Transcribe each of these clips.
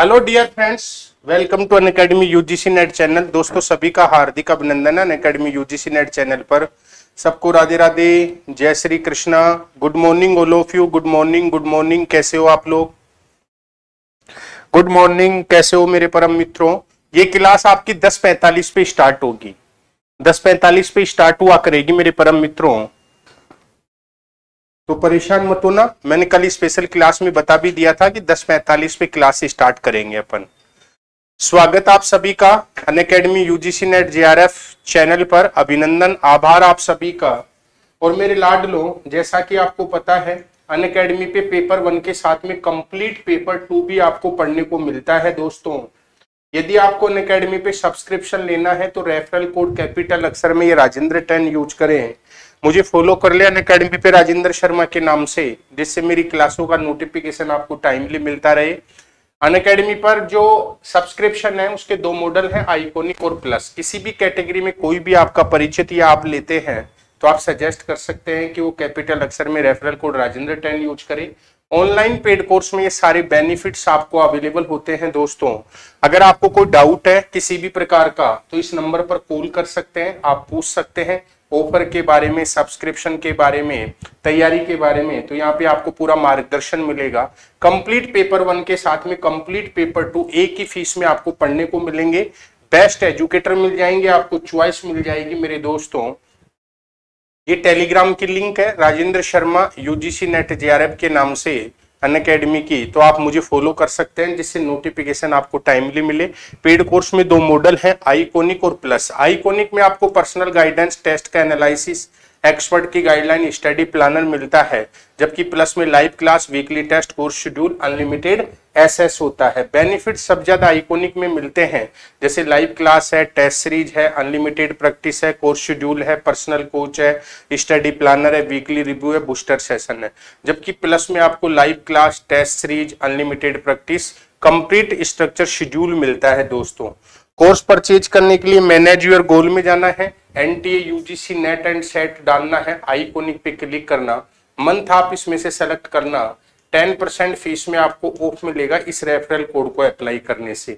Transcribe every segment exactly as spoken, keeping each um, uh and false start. Hello dear friends, welcome to Unacademy UGC NET channel. दोस्तों सभी का हार्दिक अभिनंदन है अनअकैडमी यूजीसी नेट चैनल पर। सबको राधे राधे, जय Shri Krishna, good morning all of you, good morning good morning. कैसे हो आप लोग? गुड मॉर्निंग, कैसे हो मेरे परम मित्रों। ये क्लास आपकी दस पैंतालीस पे स्टार्ट होगी, दस पैंतालीस पे स्टार्ट हुआ करेगी मेरे परम मित्रों, तो परेशान मत होना। मैंने कल स्पेशल क्लास में बता भी दिया था कि दस पैंतालीस पे क्लास स्टार्ट करेंगे अपन। स्वागत आप सभी का Unacademy UGC NET JRF channel पर, अभिनंदन आभार आप सभी का। और मेरे लाडलो, जैसा कि आपको पता है अनअकैडमी पे पेपर वन के साथ में कंप्लीट पेपर टू भी आपको पढ़ने को मिलता है। दोस्तों यदि आपको अनअकैडमी पे सब्सक्रिप्शन लेना है तो रेफरल कोड कैपिटल अक्षर में ये राजेंद्र टेन यूज करें। मुझे फॉलो कर ले अनअकैडमी पे राजेंद्र शर्मा के नाम से, जिससे मेरी क्लासों का नोटिफिकेशन आपको टाइमली मिलता रहे। अनअकैडमी पर जो सब्सक्रिप्शन है उसके दो मॉडल हैं, आइकॉनिक और प्लस। किसी भी कैटेगरी में कोई भी आपका परिचित या आप लेते हैं तो आप सजेस्ट कर सकते हैं कि वो कैपिटल अक्षर में referral code Rajendra ten use करें। ऑनलाइन पेड कोर्स में ये सारे बेनिफिट्स आपको अवेलेबल होते हैं। दोस्तों अगर आपको कोई डाउट है किसी भी प्रकार का तो इस नंबर पर कॉल कर सकते हैं, आप पूछ सकते हैं ऑफर के बारे में, सब्सक्रिप्शन के बारे में, तैयारी के बारे में। तो यहाँ पे आपको पूरा मार्गदर्शन मिलेगा। कंप्लीट पेपर वन के साथ में कंप्लीट पेपर टू एक ही फीस में आपको पढ़ने को मिलेंगे। बेस्ट एजुकेटर मिल जाएंगे आपको, चॉइस मिल जाएगी मेरे दोस्तों। ये टेलीग्राम की लिंक है Rajendra Sharma UGC NET JRF के नाम से अनअकैडमी की, तो आप मुझे फॉलो कर सकते हैं जिससे नोटिफिकेशन आपको टाइमली मिले। पेड कोर्स में दो मॉडल हैं, आइकॉनिक और प्लस। आइकॉनिक में आपको पर्सनल गाइडेंस, टेस्ट का एनालिसिस, एक्सपर्ट की गाइडलाइन, स्टडी प्लानर मिलता है, जबकि प्लस में live class, weekly test, course schedule, unlimited access होता है। बेनिफिट सब ज्यादा आइकॉनिक में मिलते हैं, जैसे लाइव क्लास है, टेस्ट सीरीज है, अनलिमिटेड प्रैक्टिस है, कोर्स शेड्यूल है, पर्सनल कोच है, स्टडी प्लानर है, वीकली रिव्यू है, बूस्टर सेशन है। जबकि प्लस में आपको live class, test series, unlimited practice, complete structure schedule मिलता है। दोस्तों कोर्स परचेज करने के लिए मैनेज योर गोल में जाना है, NTA, UGC NET and SET डालना है, आइकॉनिक पे क्लिक करना, मंथ आप इसमें से सेलेक्ट करना, टेन परसेंट फीस में आपको ऑफ मिलेगा इस रेफरल कोड को अप्लाई करने से।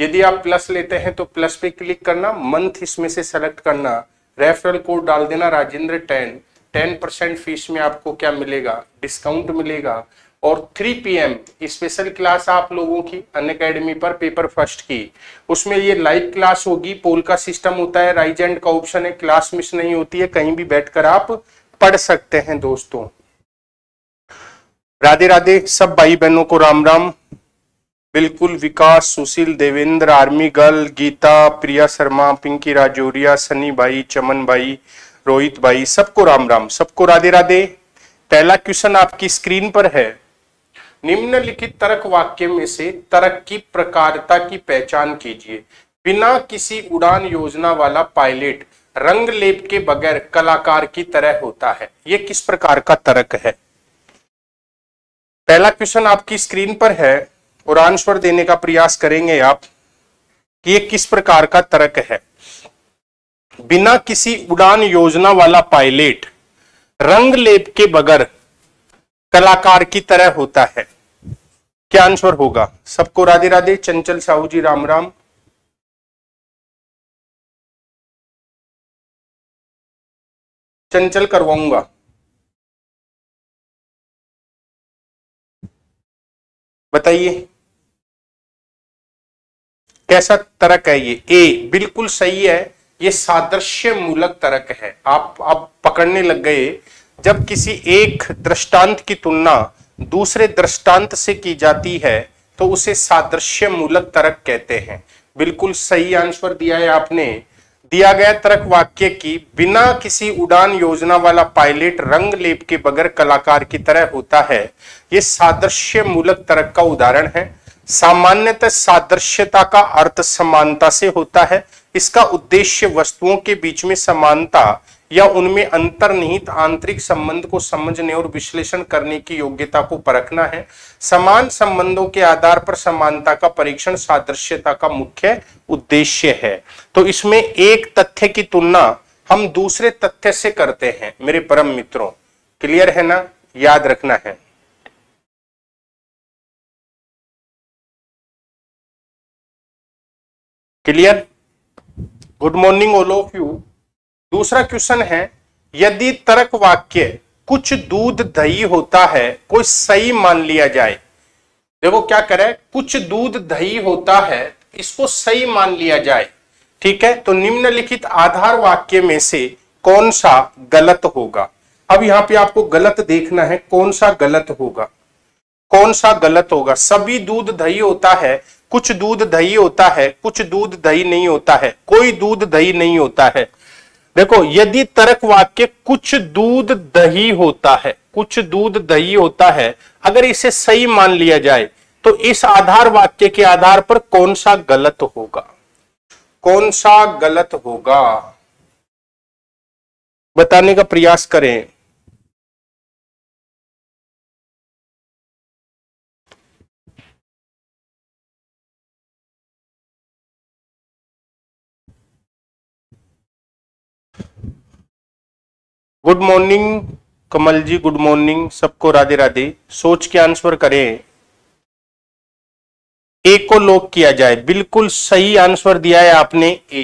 यदि आप प्लस लेते हैं तो प्लस पे क्लिक करना, मंथ इसमें से सेलेक्ट करना, रेफरल कोड डाल देना Rajendra ten, ten percent fees में आपको क्या मिलेगा, डिस्काउंट मिलेगा। और three P M special class आप लोगों की अनअकैडमी पर पेपर फर्स्ट की, उसमें ये लाइव क्लास होगी, पोल का सिस्टम होता है, राइज एंड का ऑप्शन है, क्लास मिस नहीं होती है, कहीं भी बैठकर आप पढ़ सकते हैं। दोस्तों राधे राधे सब भाई बहनों को राम राम। बिल्कुल विकास, सुशील, देवेंद्र, आर्मी गर्ल, गीता, प्रिया शर्मा, पिंकी राजौरिया, सनी भाई, चमन भाई, रोहित भाई, सबको राम राम, सबको राधे राधे। पहला क्वेश्चन आपकी स्क्रीन पर है, निम्नलिखित तर्क वाक्य में से तर्क की प्रकारता की पहचान कीजिए। बिना किसी उड़ान योजना वाला पायलट रंग लेप के बगैर कलाकार की तरह होता है, यह किस प्रकार का तर्क है? पहला क्वेश्चन आपकी स्क्रीन पर है और आंसर देने का प्रयास करेंगे आप कि यह किस प्रकार का तर्क है। बिना किसी उड़ान योजना वाला पायलट रंग लेप के बगैर कलाकार की तरह होता है, क्या आंसर होगा? सबको राधे राधे, चंचल साहू जी राम राम। चंचल करवाऊंगा। बताइए कैसा तर्क है ये? ए बिल्कुल सही है, ये सादृश्य मूलक तर्क है। आप आप पकड़ने लग गए। जब किसी एक दृष्टांत की तुलना दूसरे दृष्टांत से की जाती है तो उसे सादृश्य मूलक तर्क कहते हैं। बिल्कुल सही आंसर दिया है आपने। दिया गया तर्क वाक्य की बिना किसी उड़ान योजना वाला पायलट रंग लेप के बगैर कलाकार की तरह होता है, यह सादृश्य मूलक तर्क का उदाहरण है। सामान्यतः सादृश्यता का अर्थ समानता से होता है। इसका उद्देश्य वस्तुओं के बीच में समानता या उनमें अंतर्निहित आंतरिक संबंध को समझने और विश्लेषण करने की योग्यता को परखना है। समान संबंधों के आधार पर समानता का परीक्षण सादृश्यता का मुख्य उद्देश्य है। तो इसमें एक तथ्य की तुलना हम दूसरे तथ्य से करते हैं मेरे परम मित्रों, क्लियर है ना, याद रखना है। Clear, good morning all of you. दूसरा क्वेश्चन है, यदि तर्क वाक्य कुछ दूध दही होता है कोई सही मान लिया जाए। देखो क्या करें, कुछ दूध दही होता है इसको सही मान लिया जाए, ठीक है, तो निम्नलिखित आधार वाक्य में से कौन सा गलत होगा। अब यहाँ पे आपको गलत देखना है, कौन सा गलत होगा, कौन सा गलत होगा। सभी दूध दही होता है, कुछ दूध दही होता है, कुछ दूध दही नहीं होता है, कोई दूध दही नहीं होता है। देखो, यदि तर्क वाक्य कुछ दूध दही होता है, कुछ दूध दही होता है, अगर इसे सही मान लिया जाए तो इस आधार वाक्य के आधार पर कौन सा गलत होगा, कौन सा गलत होगा, बताने का प्रयास करें। Good morning Kamal ji, good morning सबको, राधे राधे। सोच के आंसर करें, ए को लॉक किया जाए। बिल्कुल सही आंसर दिया है आपने ए,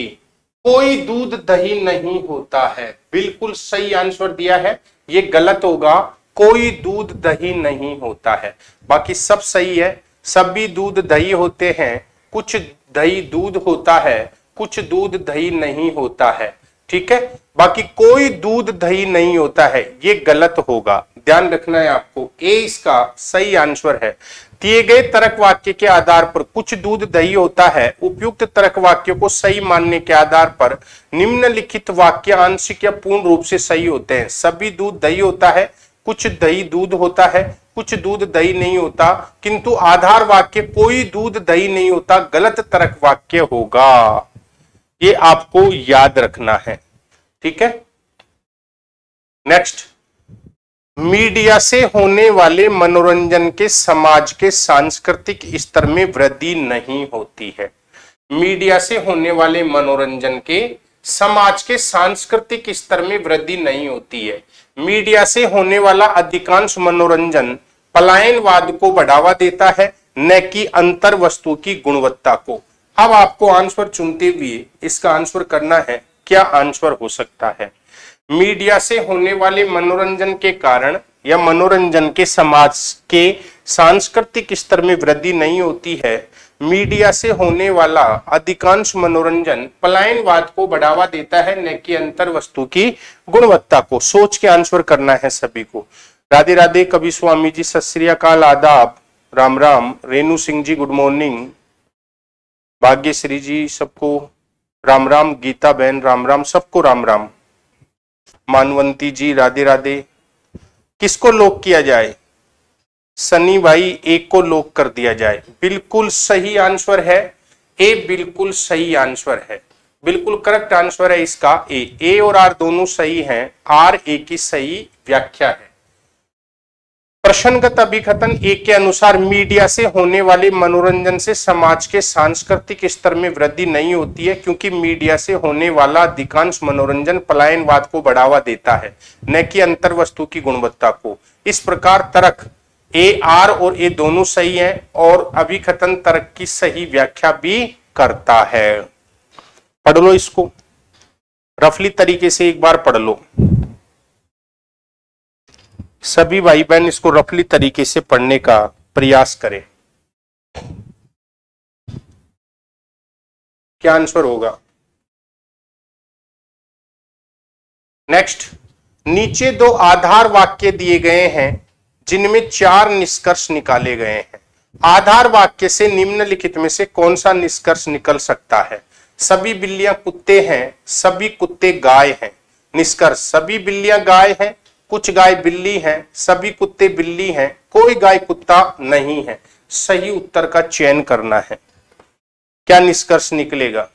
कोई दूध दही नहीं होता है, बिल्कुल सही आंसर दिया है। ये गलत होगा, कोई दूध दही नहीं होता है, बाकी सब सही है। सभी दूध दही होते हैं, कुछ दही दूध होता है, कुछ दूध दही नहीं होता है, ठीक है, बाकी कोई दूध दही नहीं होता है, ये गलत होगा, ध्यान रखना है आपको। ए इसका सही आंसर है। दिए गए तर्क वाक्य के आधार पर कुछ दूध दही होता है, उपयुक्त तर्क वाक्य को सही मानने के आधार पर निम्नलिखित वाक्य आंशिक या पूर्ण रूप से सही होते हैं। सभी दूध दही होता है, कुछ दही दूध होता है, कुछ दूध दही नहीं होता, किंतु आधार वाक्य कोई दूध दही नहीं होता गलत तर्क वाक्य होगा, ये आपको याद रखना है, ठीक है। नेक्स्ट, मीडिया से होने वाले मनोरंजन के समाज के सांस्कृतिक स्तर में वृद्धि नहीं होती है। मीडिया से होने वाले मनोरंजन के समाज के सांस्कृतिक स्तर में वृद्धि नहीं होती है। मीडिया से होने वाला अधिकांश मनोरंजन पलायनवाद को बढ़ावा देता है, न कि अंतर वस्तु की गुणवत्ता को। अब आपको आंसर चुनते हुए इसका आंसर करना है, क्या आंसर हो सकता है। मीडिया से होने वाले मनोरंजन के कारण या मनोरंजन के समाज के सांस्कृतिक स्तर में वृद्धि नहीं होती है। मीडिया से होने वाला अधिकांश मनोरंजन पलायनवाद को बढ़ावा देता है, न कि अंतर वस्तु की गुणवत्ता को। सोच के आंसर करना है सभी को। राधे राधे कवि स्वामी जी, सत श्री अकाल, आदाब, राम राम। रेणु सिंह जी गुड मॉर्निंग, भाग्यश्री जी सबको राम राम, गीता बहन राम राम, सबको राम राम। मानवंती जी राधे राधे। किसको लॉक किया जाए, सनी भाई ए को लॉक कर दिया जाए, बिल्कुल सही आंसर है ए, बिल्कुल सही आंसर है, बिल्कुल करेक्ट आंसर है इसका ए। ए और आर दोनों सही हैं, आर ए की सही व्याख्या है। प्रश्नगत अभिकथन एक के अनुसार मीडिया से होने वाले मनोरंजन से समाज के सांस्कृतिक स्तर में वृद्धि नहीं होती है, क्योंकि मीडिया से होने वाला अधिकांश मनोरंजन पलायनवाद को बढ़ावा देता है, न कि अंतर वस्तु की गुणवत्ता को। इस प्रकार तर्क ए, आर और ए दोनों सही हैं, और अभिकथन तर्क की सही व्याख्या भी करता है। पढ़ लो इसको रफली तरीके से, एक बार पढ़ लो सभी भाई बहन, इसको रफली तरीके से पढ़ने का प्रयास करें। क्या आंसर होगा। नेक्स्ट, नीचे दो आधार वाक्य दिए गए हैं जिनमें चार निष्कर्ष निकाले गए हैं। आधार वाक्य से निम्नलिखित में से कौन सा निष्कर्ष निकल सकता है। सभी बिल्लियां कुत्ते हैं, सभी कुत्ते गाय हैं। निष्कर्ष, सभी बिल्लियां गाय हैं, कुछ गाय बिल्ली हैं, सभी कुत्ते बिल्ली हैं, कोई गाय कुत्ता नहीं है। सही उत्तर का चयन करना है, क्या निष्कर्ष निकलेगा।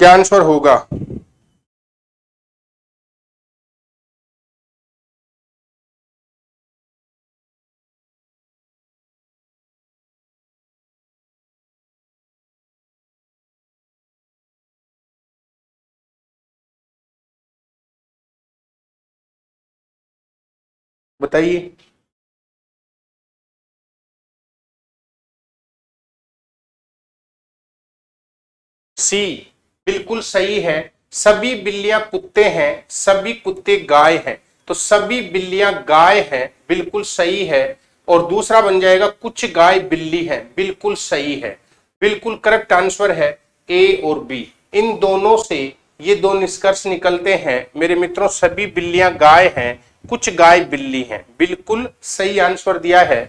क्या आंसर होगा। बताइए। सी बिल्कुल सही है, सभी बिल्लियां कुत्ते हैं, सभी कुत्ते गाय हैं, तो सभी बिल्लियां गाय हैं, बिल्कुल सही है। और दूसरा बन जाएगा कुछ गाय बिल्ली है, बिल्कुल सही है, बिल्कुल करेक्ट आंसर है ए और बी। इन दोनों से ये दो निष्कर्ष निकलते हैं मेरे मित्रों, सभी बिल्लियां गाय हैं, कुछ गाय बिल्ली हैं, बिल्कुल सही आंसर दिया है।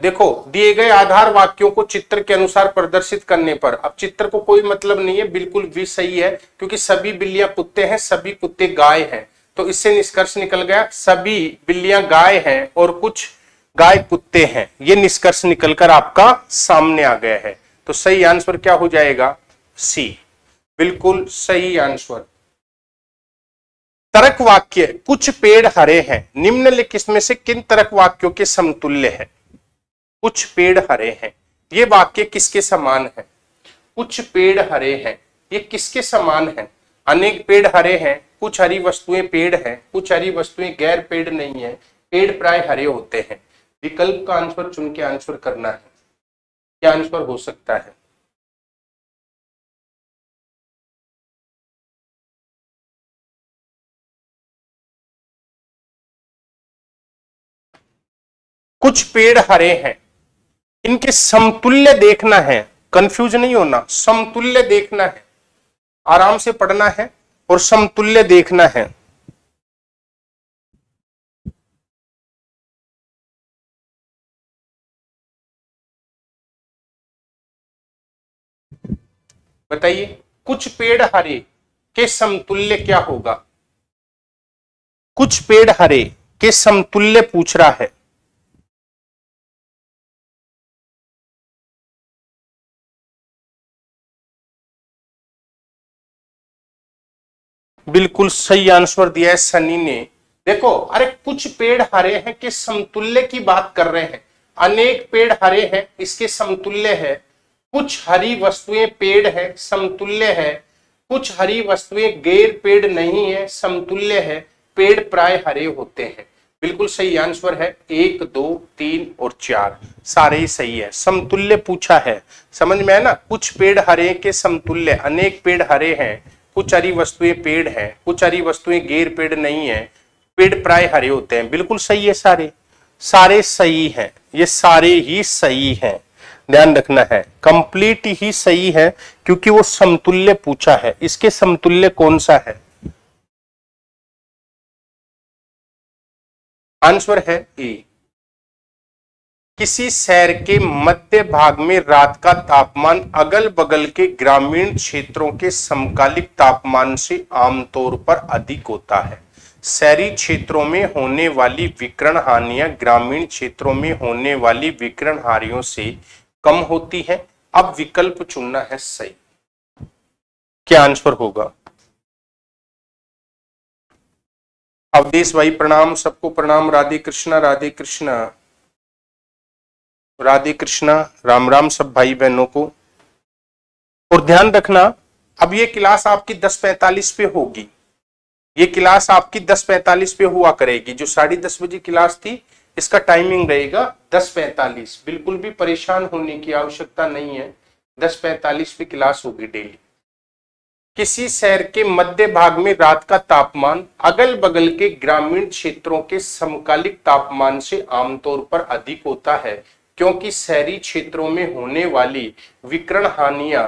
देखो दिए गए आधार वाक्यों को चित्र के अनुसार प्रदर्शित करने पर, अब चित्र को कोई मतलब नहीं है, बिल्कुल भी सही है, क्योंकि सभी बिल्लियां कुत्ते हैं, सभी कुत्ते गाय हैं, तो इससे निष्कर्ष निकल गया सभी बिल्लियां गाय हैं और कुछ गाय कुत्ते हैं, ये निष्कर्ष निकलकर आपका सामने आ गया है। तो सही आंसर क्या हो जाएगा सी, बिल्कुल सही आंसर। तर्क वाक्य कुछ पेड़ हरे हैं निम्नलिखित में से किन तर्क वाक्यों के समतुल्य है? कुछ पेड़ हरे हैं, ये वाक्य किसके समान है? कुछ पेड़ हरे हैं, ये किसके समान है? अनेक पेड़ हरे हैं, कुछ हरी वस्तुएं पेड़ हैं, कुछ हरी वस्तुएं गैर पेड़ नहीं है, पेड़ प्राय हरे होते हैं। विकल्प का आंसर चुन के आंसर करना है, क्या आंसर हो सकता है? कुछ पेड़ हरे हैं, इनके समतुल्य देखना है, कंफ्यूज नहीं होना, समतुल्य देखना है, आराम से पढ़ना है और समतुल्य देखना है। बताइए कुछ पेड़ हरे के समतुल्य क्या होगा? कुछ पेड़ हरे के समतुल्य पूछ रहा है, बिल्कुल सही आंसर दिया है सनी ने। देखो अरे कुछ पेड़ हरे हैं के समतुल्य की बात कर रहे हैं, अनेक पेड़ हरे हैं इसके समतुल्य है, कुछ हरी वस्तुएं पेड़ है समतुल्य है, कुछ हरी वस्तुएं गैर पेड़ नहीं है समतुल्य है, पेड़ प्राय हरे होते हैं, बिल्कुल सही आंसर है एक दो तीन और चार, सारे ही सही है। समतुल्य पूछा है, समझ में है ना, कुछ पेड़ हरे के समतुल्य, अनेक पेड़ हरे हैं, कुछ हरी वस्तुएं पेड़ हैं, कुछ हरी वस्तुएं गैर पेड़ नहीं है, पेड़ प्राय हरे होते हैं, बिल्कुल सही है, सारे सारे सही हैं, ये सारे ही सही हैं, ध्यान रखना है कंप्लीट ही सही है, क्योंकि वो समतुल्य पूछा है, इसके समतुल्य कौन सा है? आंसर है ए। किसी शहर के मध्य भाग में रात का तापमान अगल बगल के ग्रामीण क्षेत्रों के समकालिक तापमान से आमतौर पर अधिक होता है। शहरी क्षेत्रों में होने वाली विकिरण हानियां ग्रामीण क्षेत्रों में होने वाली विकिरण हानियों से कम होती हैं। अब विकल्प चुनना है सही, क्या आंसर होगा? अवधेश भाई प्रणाम, सबको प्रणाम, राधे कृष्णा राधे कृष्णा राधे कृष्णा, राम राम सब भाई बहनों को। और ध्यान रखना अब ये क्लास आपकी दस पैंतालीस पे होगी, ये क्लास आपकी दस पैंतालीस पे हुआ करेगी, जो साढ़े दस बजे क्लास थी इसका टाइमिंग रहेगा दस पैंतालीस, बिल्कुल भी परेशान होने की आवश्यकता नहीं है, दस पैंतालीस पे क्लास होगी डेली। किसी शहर के मध्य भाग में रात का तापमान अगल बगल के ग्रामीण क्षेत्रों के समकालिक तापमान से आमतौर पर अधिक होता है, क्योंकि शहरी क्षेत्रों में होने वाली विकिरण हानियां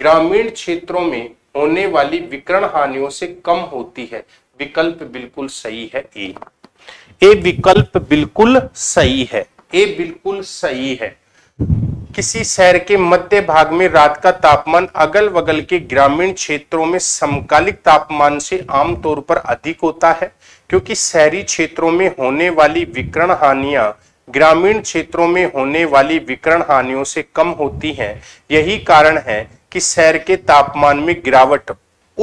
ग्रामीण क्षेत्रों में होने वाली विकिरण हानियों से कम होती है। विकल्प बिल्कुल सही है ए, ए विकल्प बिल्कुल सही है, ए बिल्कुल सही है। किसी शहर के मध्य भाग में रात का तापमान अगल बगल के ग्रामीण क्षेत्रों में समकालिक तापमान से आमतौर पर अधिक होता है, क्योंकि शहरी क्षेत्रों में होने वाली विकिरण हानियां ग्रामीण क्षेत्रों में होने वाली विकिरण हानियों से कम होती हैं। यही कारण है कि शहर के तापमान में गिरावट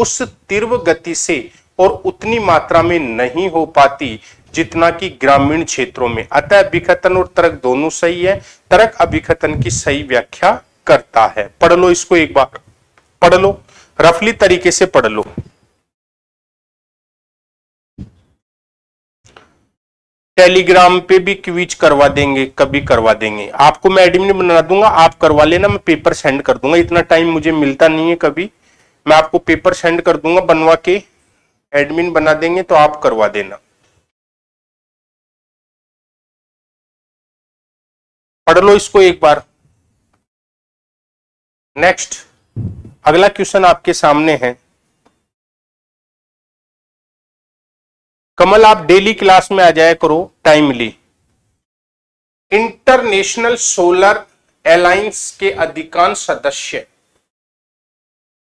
उस तीव्र गति से और उतनी मात्रा में नहीं हो पाती जितना कि ग्रामीण क्षेत्रों में। अतः अभिकथन और तर्क दोनों सही है, तर्क अभिकथन की सही व्याख्या करता है। पढ़ लो इसको, एक बार पढ़ लो, रफली तरीके से पढ़ लो। टेलीग्राम पे भी क्विज करवा देंगे, कभी करवा देंगे, आपको मैं एडमिन बना दूंगा, आप करवा लेना, मैं पेपर सेंड कर दूंगा। इतना टाइम मुझे मिलता नहीं है कभी, मैं आपको पेपर सेंड कर दूंगा, बनवा के एडमिन बना देंगे, तो आप करवा देना। पढ़ लो इसको एक बार। नेक्स्ट, अगला क्वेश्चन आपके सामने है। कमल, आप डेली क्लास में आ जाया करो टाइमली। इंटरनेशनल सोलर एलायंस के अधिकांश सदस्य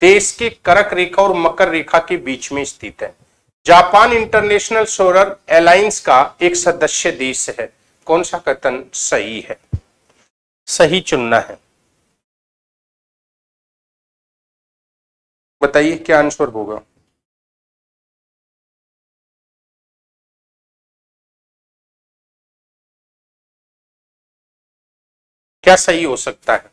देश के कर्क रेखा और मकर रेखा के बीच में स्थित है। जापान इंटरनेशनल सोलर एलायंस का एक सदस्य देश है। कौन सा कथन सही है? सही चुनना है। बताइए क्या आंसर होगा। क्या सही हो सकता है?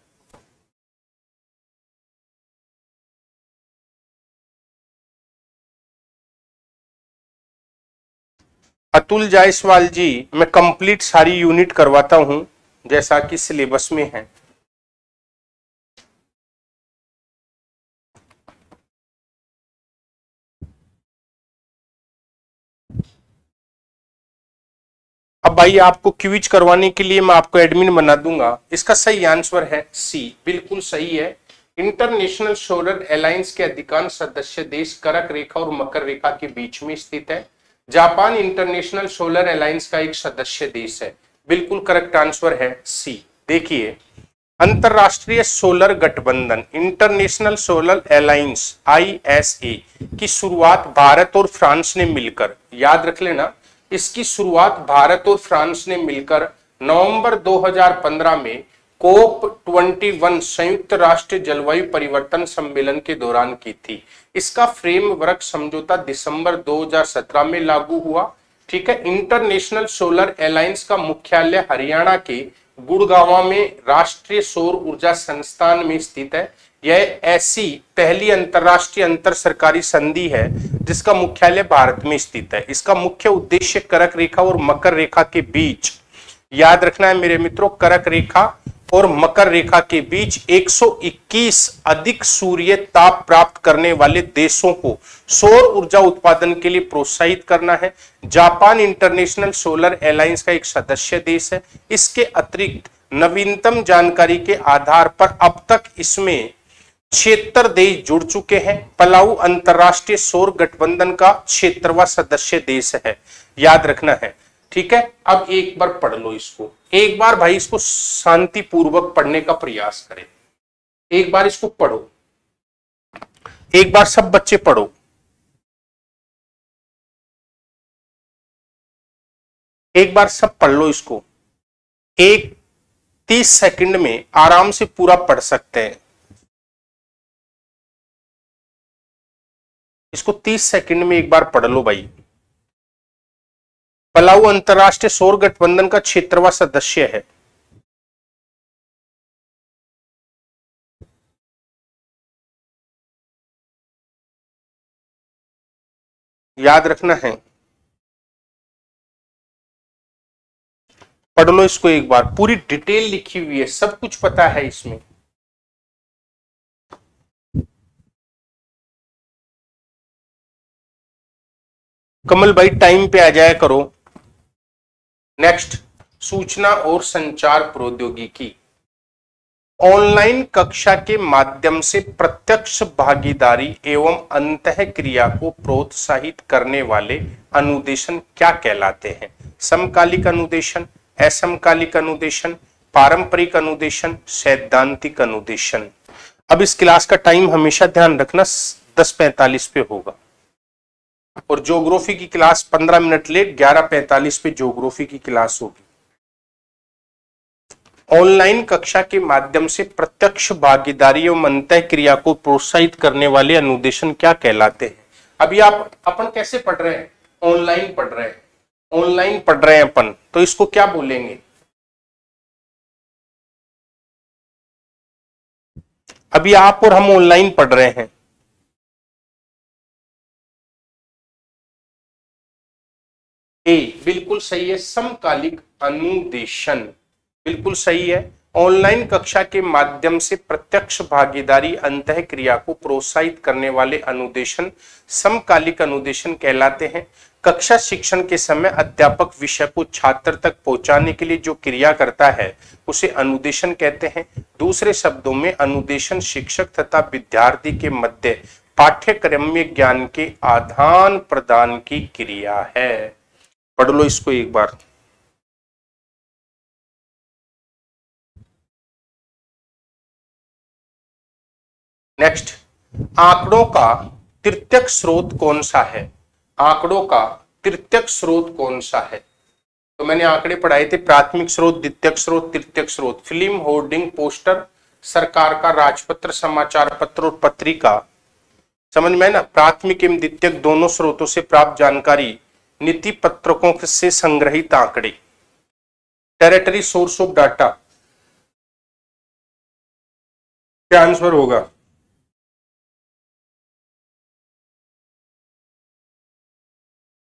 अतुल जायसवाल जी, मैं कंप्लीट सारी यूनिट करवाता हूं जैसा कि सिलेबस में है। अब भाई आपको क्विज करवाने के लिए मैं आपको एडमिन बना दूंगा। इसका सही आंसर है सी, बिल्कुल सही है। इंटरनेशनल सोलर अलायंस के अधिकांश सदस्य देश कर्क रेखा और मकर रेखा के बीच में स्थित है। जापान इंटरनेशनल सोलर अलायंस का एक सदस्य देश है। बिल्कुल करेक्ट आंसर है सी। देखिए, अंतरराष्ट्रीय सोलर गठबंधन International Solar Alliance I S A की शुरुआत भारत और फ्रांस ने मिलकर, याद रख लेना, इसकी शुरुआत भारत और फ्रांस ने मिलकर नवंबर दो हज़ार पंद्रह में कोप इक्कीस संयुक्त राष्ट्र जलवायु परिवर्तन सम्मेलन के दौरान की थी। इसका फ्रेमवर्क समझौता दिसंबर दो हज़ार सत्रह में लागू हुआ। ठीक है। इंटरनेशनल सोलर अलायंस का मुख्यालय हरियाणा के गुड़गांव में राष्ट्रीय सौर ऊर्जा संस्थान में स्थित है। यह ऐसी पहली अंतरराष्ट्रीय अंतर सरकारी संधि है जिसका मुख्यालय भारत में स्थित है। इसका मुख्य उद्देश्य कर्क रेखा और मकर रेखा के बीच, याद रखना है मेरे मित्रों, कर्क रेखा और मकर रेखा के बीच एक सौ इक्कीस अधिक सूर्य ताप प्राप्त करने वाले देशों को सौर ऊर्जा उत्पादन के लिए प्रोत्साहित करना है। जापान इंटरनेशनल सोलर अलायंस का एक सदस्य देश है। इसके अतिरिक्त नवीनतम जानकारी के आधार पर अब तक इसमें छिहत्तर देश जुड़ चुके हैं। पलाऊ अंतरराष्ट्रीय सौर गठबंधन का छिहत्तरवां सदस्य देश है, याद रखना है। ठीक है। अब एक बार पढ़ लो इसको, एक बार भाई इसको शांति पूर्वक पढ़ने का प्रयास करें। एक बार इसको पढ़ो, एक बार सब बच्चे पढ़ो। एक बार सब पढ़ लो इसको, एक तीस सेकंड में आराम से पूरा पढ़ सकते हैं इसको। तीस सेकंड में एक बार पढ़ लो भाई। पलाऊ अंतरराष्ट्रीय सौर गठबंधन का छिहत्तरवां सदस्य है। याद रखना है। पढ़ लो इसको एक बार, पूरी डिटेल लिखी हुई है, सब कुछ पता है इसमें। कमल भाई टाइम पे आ जाया करो। नेक्स्ट, सूचना और संचार प्रौद्योगिकी ऑनलाइन कक्षा के माध्यम से प्रत्यक्ष भागीदारी एवं अंतः क्रिया को प्रोत्साहित करने वाले अनुदेशन क्या कहलाते हैं? समकालिक अनुदेशन, असमकालिक अनुदेशन, पारंपरिक अनुदेशन, सैद्धांतिक अनुदेशन। अब इस क्लास का टाइम हमेशा ध्यान रखना दस पैंतालीस पे होगा, और ज्योग्राफी की क्लास पंद्रह मिनट लेट ग्यारह पैंतालीस पे ज्योग्राफी की क्लास होगी। ऑनलाइन कक्षा के माध्यम से प्रत्यक्ष भागीदारी एवं अंतः क्रिया को प्रोत्साहित करने वाले अनुदेशन क्या कहलाते हैं? अभी आप अपन कैसे पढ़ रहे हैं? ऑनलाइन पढ़ रहे हैं, ऑनलाइन पढ़ रहे हैं अपन, तो इसको क्या बोलेंगे? अभी आप और हम ऑनलाइन पढ़ रहे हैं, ए बिल्कुल सही है, समकालिक अनुदेशन बिल्कुल सही है। ऑनलाइन कक्षा के माध्यम से प्रत्यक्ष भागीदारी अंतः क्रिया को प्रोत्साहित करने वाले अनुदेशन समकालिक अनुदेशन कहलाते हैं। कक्षा शिक्षण के समय अध्यापक विषय को छात्र तक पहुंचाने के लिए जो क्रिया करता है उसे अनुदेशन कहते हैं। दूसरे शब्दों में अनुदेशन शिक्षक तथा विद्यार्थी के मध्य पाठ्यक्रमीय ज्ञान के आदान प्रदान की क्रिया है। पढ़ लो इसको एक बार। नेक्स्ट, आंकड़ों का तृतीयक स्रोत कौन सा है? आंकड़ों का तृतीयक स्रोत कौन सा है? तो मैंने आंकड़े पढ़ाए थे, प्राथमिक स्रोत, द्वितीयक स्रोत, तृतीयक स्रोत। फिल्म, होर्डिंग, पोस्टर, सरकार का राजपत्र, समाचार पत्र और पत्रिका। समझ में ना, प्राथमिक एवं द्वितीयक दोनों स्रोतों से प्राप्त जानकारी, नीति पत्रकों से संग्रहित आंकड़े। टेरिटरी सोर्स ऑफ डाटा, क्या आंसर होगा?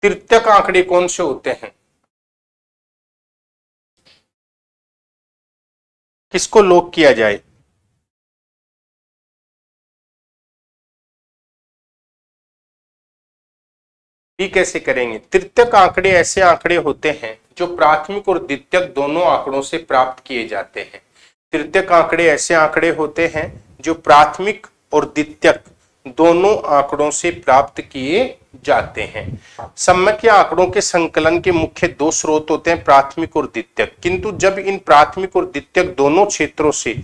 तृतीयक आंकड़े कौन से होते हैं? किसको लॉक किया जाए? भी कैसे करेंगे? तृतीयक आंकड़े ऐसे आंकड़े होते हैं जो प्राथमिक और द्वितीयक दोनों आंकड़ों से प्राप्त किए जाते हैं। तृतीयक आंकड़े ऐसे आंकड़े होते हैं जो प्राथमिक और द्वितीयक दोनों आंकड़ों से प्राप्त किए जाते हैं। सम्यक आंकड़ों के संकलन के मुख्य दो स्रोत होते हैं, प्राथमिक और द्वितीयक। किंतु जब इन प्राथमिक और द्वितीयक दोनों क्षेत्रों से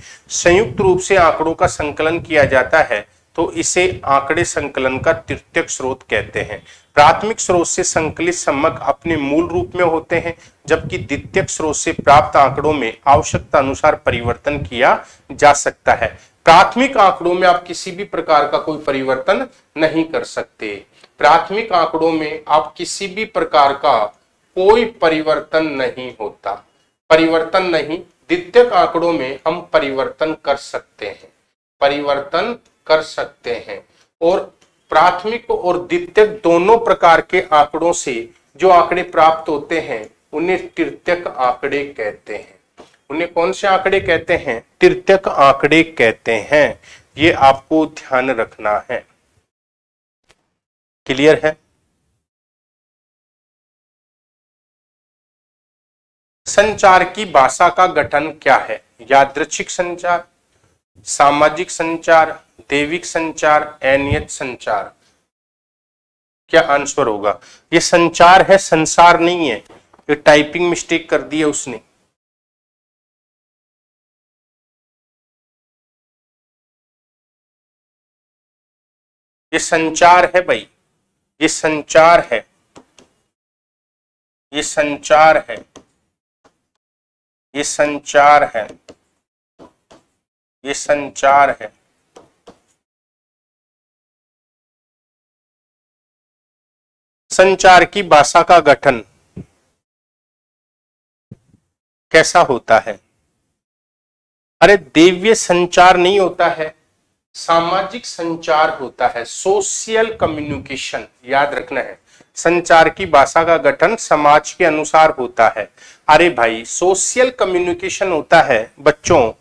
संयुक्त रूप से आंकड़ों का संकलन किया जाता है तो इसे आंकड़े संकलन का तृतीयक स्रोत कहते हैं। प्राथमिक स्रोत से संकलित सम्यक अपने मूल रूप में होते हैं, जबकि द्वितीयक स्रोत से प्राप्त आंकड़ों में आवश्यकता अनुसार परिवर्तन किया जा सकता है। प्राथमिक आंकड़ों में आप किसी भी प्रकार का कोई परिवर्तन नहीं कर सकते। प्राथमिक आंकड़ों में आप किसी भी प्रकार का कोई परिवर्तन नहीं होता, परिवर्तन नहीं। द्वितीयक आंकड़ों में हम परिवर्तन कर सकते हैं, परिवर्तन कर सकते हैं। और प्राथमिक और द्वितीयक दोनों प्रकार के आंकड़ों से जो आंकड़े प्राप्त होते हैं उन्हें तृतीयक आंकड़े कहते हैं। उन्हें कौन से आंकड़े कहते हैं? तृतीयक आंकड़े कहते हैं। ये आपको ध्यान रखना है। क्लियर है? संचार की भाषा का गठन क्या है? यादृच्छिक संचार, सामाजिक संचार, दैविक संचार, अनियत संचार। क्या आंसर होगा? ये संचार है, संसार नहीं है। ये टाइपिंग मिस्टेक कर दी है उसने। ये संचार है भाई, ये संचार है, ये संचार है, ये संचार है, ये संचार है। संचार की भाषा का गठन कैसा होता है? अरे दैवीय संचार नहीं होता है, सामाजिक संचार होता है, सोशल कम्युनिकेशन। याद रखना है, संचार की भाषा का गठन समाज के अनुसार होता है। अरे भाई सोशल कम्युनिकेशन होता है बच्चों,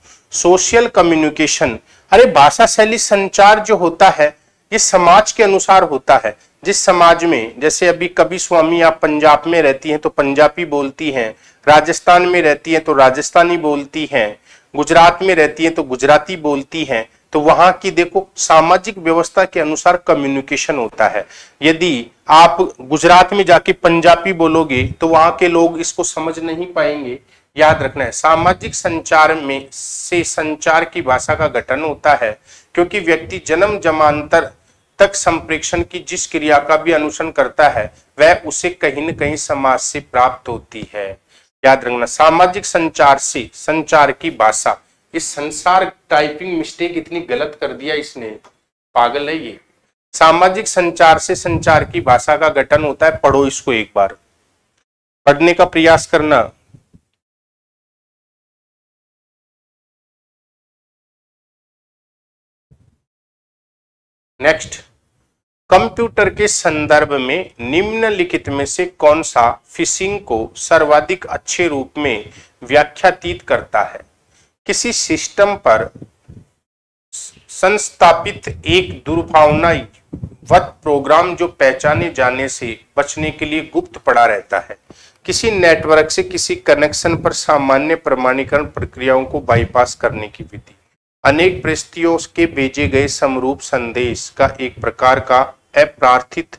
सोशल कम्युनिकेशन। अरे भाषा शैली संचार जो होता है ये समाज के अनुसार होता है। जिस समाज में, जैसे अभी कवि स्वामी आप पंजाब में रहती हैं तो पंजाबी बोलती हैं, राजस्थान में रहती हैं तो राजस्थानी बोलती हैं, गुजरात में रहती हैं तो गुजराती बोलती हैं, तो वहां की देखो सामाजिक व्यवस्था के अनुसार कम्युनिकेशन होता है। यदि आप गुजरात में जाके पंजाबी बोलोगे तो वहां के लोग इसको समझ नहीं पाएंगे। याद रखना है, सामाजिक संचार में से संचार की भाषा का गठन होता है, क्योंकि व्यक्ति जन्म जन्मांतर तक संप्रेक्षण की जिस क्रिया का भी अनुसरण करता है वह उसे कहीं न कहीं समाज से प्राप्त होती है। याद रखना, सामाजिक संचार से संचार की भाषा। इस संसार टाइपिंग मिस्टेक इतनी गलत कर दिया इसने, पागल है ये। सामाजिक संचार से संचार की भाषा का गठन होता है। पढ़ो इसको एक बार, पढ़ने का प्रयास करना। नेक्स्ट, कंप्यूटर के संदर्भ में निम्नलिखित में से कौन सा फिशिंग को सर्वाधिक अच्छे रूप में व्याख्यातीत करता है? किसी सिस्टम पर संस्थापित एक दुर्भावनावत प्रोग्राम जो पहचाने जाने से बचने के लिए गुप्त पड़ा रहता है। किसी नेटवर्क से किसी कनेक्शन पर सामान्य प्रमाणीकरण प्रक्रियाओं को बाईपास करने की विधि। अनेक परिस्थितियों के भेजे गए समरूप संदेश का एक प्रकार का अप्रार्थित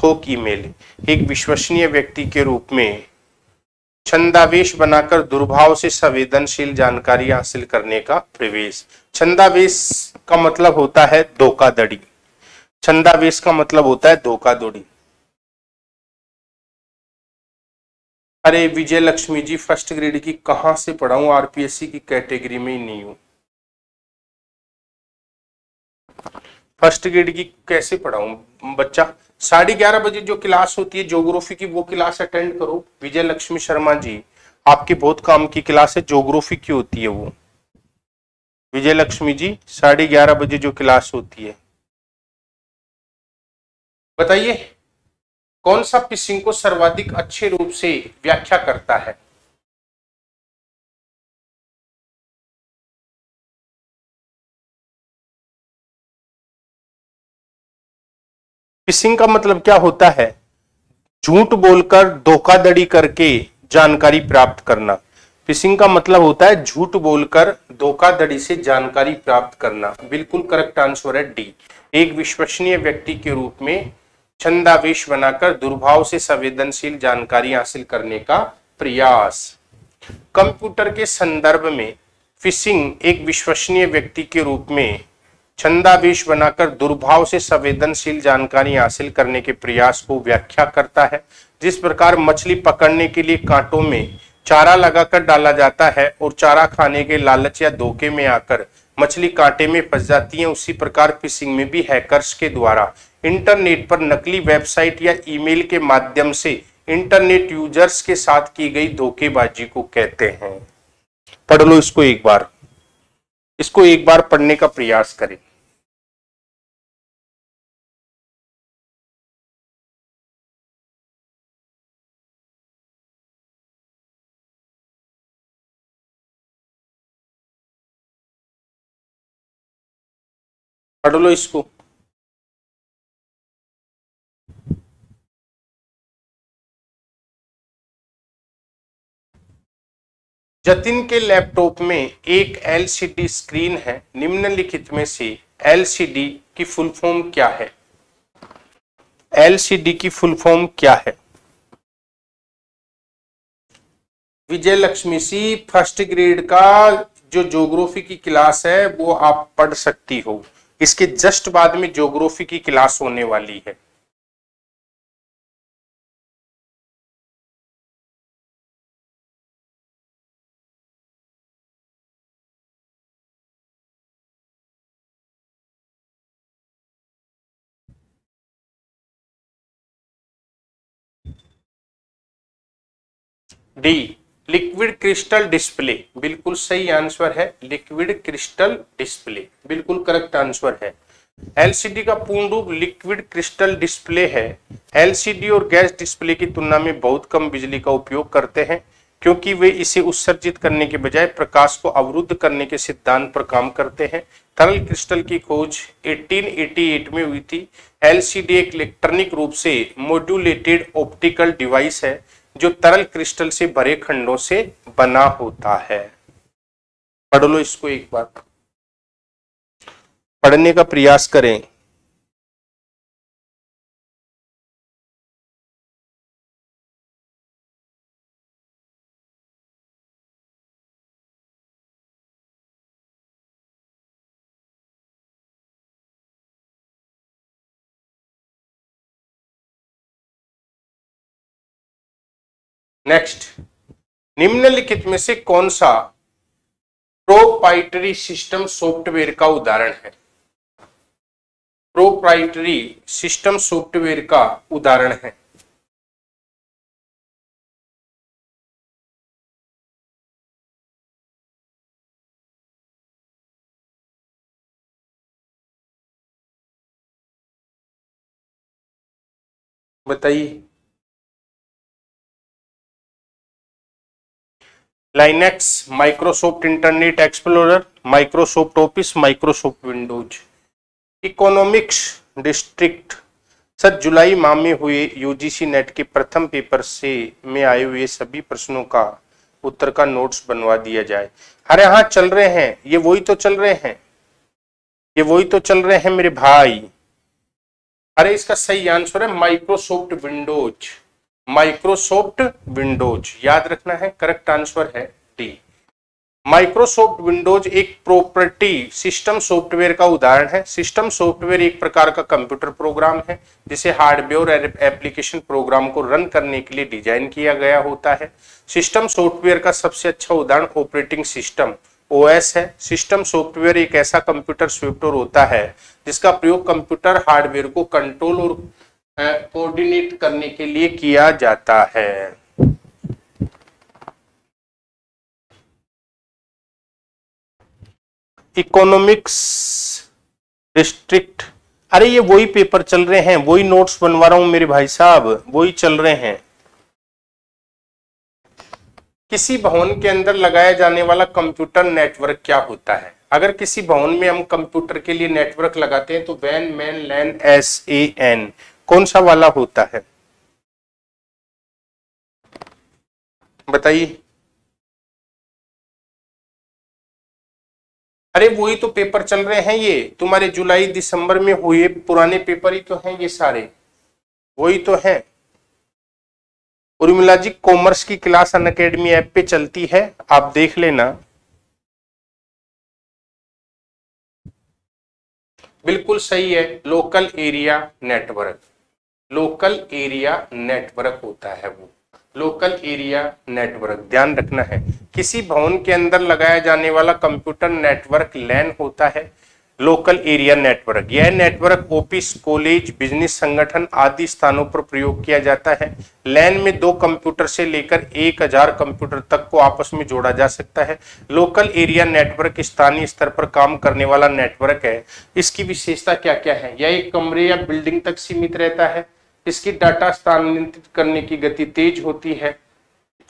थोक ईमेल। एक विश्वसनीय व्यक्ति के रूप में छंदावेश बनाकर दुर्भाव से संवेदनशील जानकारी हासिल करने का प्रवेश। छंदावेश का मतलब होता है धोखाधड़ी। छंदावेश का मतलब होता है धोखाधड़ी। अरे विजय लक्ष्मी जी, फर्स्ट ग्रेड की कहां से पढ़ाऊं, आरपीएससी की कैटेगरी में ही नहीं हूं। फर्स्ट ग्रेड की कैसे पढ़ाऊं बच्चा? साढ़े ग्यारह बजे जो क्लास होती है ज्योग्राफी की, वो क्लास अटेंड करो। विजय लक्ष्मी शर्मा जी, आपके बहुत काम की क्लास है, ज्योग्राफी की होती है वो। विजय लक्ष्मी जी, साढ़े ग्यारह बजे जो क्लास होती है। बताइए कौन सा फिशिंग को सर्वाधिक अच्छे रूप से व्याख्या करता है? फिशिंग का मतलब क्या होता है? झूठ बोलकर धोखाधड़ी करके जानकारी प्राप्त करना। फिशिंग का मतलब होता है झूठ बोलकर धोखाधड़ी से जानकारी प्राप्त करना। बिल्कुल करेक्ट आंसर है डी। एक विश्वसनीय व्यक्ति के रूप में छंदावेश बनाकर दुर्भाव से संवेदनशील जानकारी हासिल करने का प्रयास। कंप्यूटर के संदर्भ में फिशिंग एक विश्वसनीय व्यक्ति के रूप में छंदावेश बनाकर दुर्भाव से संवेदनशील जानकारी हासिल करने के प्रयास को व्याख्या करता है। जिस प्रकार मछली पकड़ने के लिए कांटों में चारा लगाकर डाला जाता है और चारा खाने के लालच या धोखे में आकर मछली कांटे में फंस जाती है, उसी प्रकार फिशिंग में भी हैकर्स के द्वारा इंटरनेट पर नकली वेबसाइट या ईमेल के माध्यम से इंटरनेट यूजर्स के साथ की गई धोखेबाजी को कहते हैं। पढ़ लो इसको एक बार, इसको एक बार पढ़ने का प्रयास करें। पढ़ लो इसको। जतिन के लैपटॉप में एक एलसीडी स्क्रीन है, निम्नलिखित में से एलसीडी की फुल फॉर्म क्या है? एलसीडी की फुल फॉर्म क्या है? विजय लक्ष्मी सी, फर्स्ट ग्रेड का जो ज्योग्राफी की क्लास है वो आप पढ़ सकती हो, इसके जस्ट बाद में ज्योग्राफी की क्लास होने वाली है। डी, लिक्विड क्रिस्टल डिस्प्ले बिल्कुल सही आंसर है। लिक्विड क्रिस्टल डिस्प्ले बिल्कुल करेक्ट आंसर है। एलसीडी का पूर्ण रूप लिक्विड क्रिस्टल डिस्प्ले है। एलसीडी और गैस डिस्प्ले की तुलना में बहुत कम बिजली का उपयोग करते हैं क्योंकि वे इसे उत्सर्जित करने के बजाय प्रकाश को अवरुद्ध करने के सिद्धांत पर काम करते हैं। तरल क्रिस्टल की खोज अठारह सौ अट्ठासी में हुई थी। एलसीडी एक इलेक्ट्रॉनिक रूप से मॉड्यूलेटेड ऑप्टिकल डिवाइस है जो तरल क्रिस्टल से भरे खंडों से बना होता है। पढ़ लो इसको एक बार, पढ़ने का प्रयास करें। नेक्स्ट, निम्नलिखित में से कौन सा प्रोप्राइटरी सिस्टम सॉफ्टवेयर का उदाहरण है? प्रोप्राइटरी सिस्टम सॉफ्टवेयर का उदाहरण है। बताइए। Linux, Microsoft Internet Explorer, Microsoft Office, Microsoft Windows. Economics district, sir जुलाई माह में हुए यूजीसी नेट के प्रथम पेपर से में आए हुए सभी प्रश्नों का उत्तर का नोट्स बनवा दिया जाए। अरे हाँ चल रहे हैं, ये वही तो चल रहे हैं, ये वही तो चल रहे हैं मेरे भाई। अरे इसका सही आंसर है माइक्रोसॉफ्ट विंडोज, माइक्रोसॉफ्ट विंडोज याद रखना है, करेक्ट आंसर है डी। माइक्रोसॉफ्ट विंडोज एक प्रॉपर्टी सिस्टम सॉफ्टवेयर का उदाहरण है। सिस्टम सॉफ्टवेयर एक प्रकार का कंप्यूटर प्रोग्राम है जिसे हार्डवेयर और एप्लीकेशन प्रोग्राम को रन करने के लिए डिजाइन किया गया होता है। सिस्टम सॉफ्टवेयर का सबसे अच्छा उदाहरण ऑपरेटिंग सिस्टम ओएस है। सिस्टम सॉफ्टवेयर एक ऐसा कंप्यूटर सॉफ्टवेयर होता है जिसका प्रयोग कंप्यूटर हार्डवेयर को कंट्रोल और कोऑर्डिनेट uh, करने के लिए किया जाता है। इकोनॉमिक्स डिस्ट्रिक्ट, अरे ये वही पेपर चल रहे हैं, वही नोट्स बनवा रहा हूं मेरे भाई साहब, वही चल रहे हैं। किसी भवन के अंदर लगाया जाने वाला कंप्यूटर नेटवर्क क्या होता है? अगर किसी भवन में हम कंप्यूटर के लिए नेटवर्क लगाते हैं तो वैन, MAN, LAN, S A N कौन सा वाला होता है बताइए। अरे वही तो पेपर चल रहे हैं, ये तुम्हारे जुलाई दिसंबर में हुए पुराने पेपर ही तो हैं ये सारे, वही तो हैं। उर्मिला जी कॉमर्स की क्लास अनअकैडमी ऐप पे चलती है, आप देख लेना। बिल्कुल सही है, local area network, local area network होता है वो, लोकल एरिया नेटवर्क ध्यान रखना है। किसी भवन के अंदर लगाया जाने वाला कंप्यूटर नेटवर्क लैन होता है, लोकल एरिया नेटवर्क। यह नेटवर्क ऑफिस, कॉलेज, बिजनेस संगठन आदि स्थानों पर प्रयोग किया जाता है। लैन में दो कंप्यूटर से लेकर एक हजार कंप्यूटर तक को आपस में जोड़ा जा सकता है। लोकल एरिया नेटवर्क स्थानीय स्तर पर काम करने वाला नेटवर्क है। इसकी विशेषता क्या क्या है? यह एक कमरे या बिल्डिंग तक सीमित रहता है। इसकी डाटा स्थानांतरित करने की गति तेज होती है।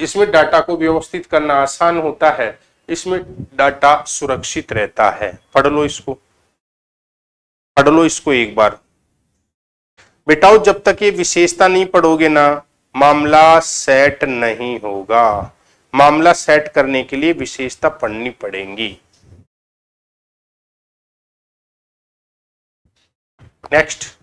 इसमें डाटा को व्यवस्थित करना आसान होता है। इसमें डाटा सुरक्षित रहता है। पढ़ लो इसको, पढ़ लो इसको एक बार बेटाओ। जब तक ये विशेषता नहीं पढ़ोगे ना, मामला सेट नहीं होगा। मामला सेट करने के लिए विशेषता पढ़नी पड़ेगी। नेक्स्ट,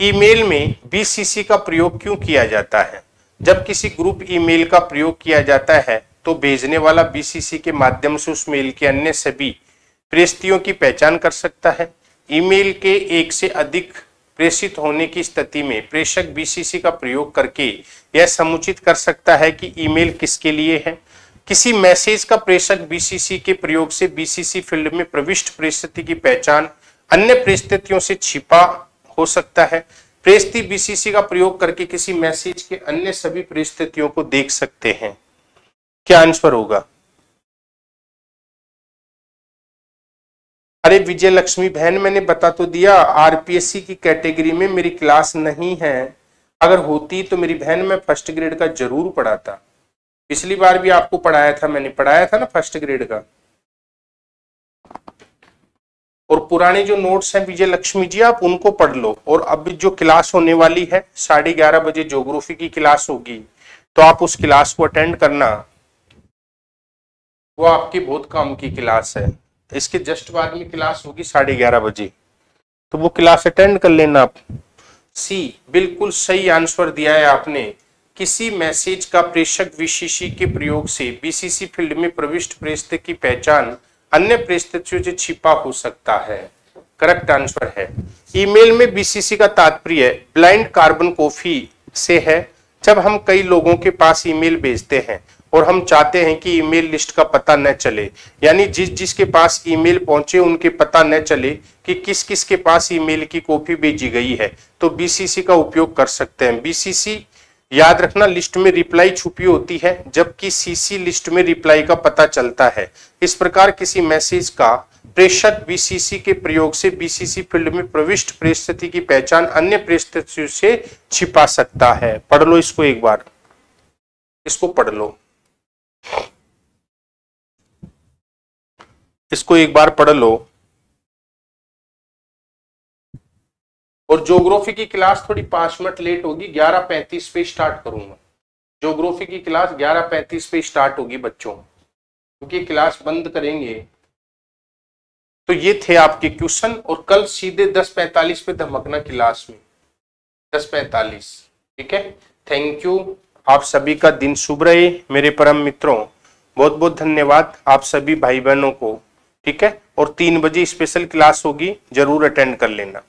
ईमेल में बीसीसी का प्रयोग क्यों किया जाता है? जब किसी ग्रुप ईमेल का प्रयोग किया जाता है तो भेजने वाला बीसीसी के माध्यम से उस मेल के अन्य सभी प्रविष्टियों की पहचान कर सकता है। ईमेल के एक से अधिक प्रेषित होने की स्थिति में प्रेषक बीसीसी का प्रयोग करके यह समुचित कर सकता है कि ईमेल किसके लिए है। किसी मैसेज का प्रेषक बीसीसी के प्रयोग से बीसीसी फील्ड में प्रविष्ट प्रेषित की पहचान अन्य प्रेषितियों से छिपा हो सकता है। प्रेषित बीसीसी का प्रयोग करके किसी मैसेज के अन्य सभी प्रेषितियों को देख सकते हैं। क्या आंसर होगा? अरे विजय लक्ष्मी बहन, मैंने बता तो दिया आरपीएससी की कैटेगरी में मेरी क्लास नहीं है। अगर होती तो मेरी बहन मैं फर्स्ट ग्रेड का जरूर पढ़ाता। पिछली बार भी आपको पढ़ाया था, मैंने पढ़ाया था ना फर्स्ट ग्रेड का। और पुराने जो नोट्स हैं विजय लक्ष्मी जी, आप उनको पढ़ लो। और अब जो क्लास होने वाली है साढ़े ग्यारह बजे ज्योग्राफी की क्लास होगी, तो आप उस क्लास को अटेंड करना, वो आपकी बहुत काम की क्लास है। इसके जस्ट बाद में क्लास होगी साढ़े ग्यारह बजे, तो वो क्लास अटेंड कर लेना आप। सी बिल्कुल सही आंसर दिया है आपने। किसी मैसेज का प्रेषक बीसीसी के प्रयोग से बीसीसी फील्ड में प्रविष्ट प्रेषित की पहचान अन्य प्रेषितियों से छिपा हो सकता है। करेक्ट आंसर है। ईमेल में बीसीसी का तात्पर्य ब्लाइंड कार्बन कॉपी से है। जब हम कई लोगों के पास ईमेल भेजते हैं और हम चाहते हैं कि ईमेल लिस्ट का पता न चले, यानी जिस जिस के पास ईमेल पहुंचे उनके पता न चले कि किस किस के पास ईमेल की कॉपी भेजी गई है, तो बीसीसी का उपयोग कर सकते हैं। बीसीसी याद रखना लिस्ट में रिप्लाई छुपी होती है जबकि सीसी लिस्ट में रिप्लाई का पता चलता है। इस प्रकार किसी मैसेज का प्रेषक बीसीसी के प्रयोग से बीसीसी फील्ड में प्रविष्ट परिस्थिति की पहचान अन्य परिस्थितियों से छिपा सकता है। पढ़ लो इसको एक बार, इसको पढ़ लो, इसको एक बार पढ़ लो। और ज्योग्राफी की क्लास थोड़ी पांच मिनट लेट होगी, ग्यारह पैंतीस पे स्टार्ट करूंगा। ज्योग्राफी की क्लास ग्यारह पैंतीस पे स्टार्ट होगी बच्चों, क्योंकि क्लास बंद करेंगे। तो ये थे आपके क्वेश्चन, और कल सीधे दस पैंतालीस पे धमकना क्लास में, दस पैंतालीस। ठीक है, थैंक यू, आप सभी का दिन शुभ रहे मेरे परम मित्रों। बहुत बहुत धन्यवाद आप सभी भाई बहनों को। ठीक है, और तीन बजे स्पेशल क्लास होगी, जरूर अटेंड कर लेना।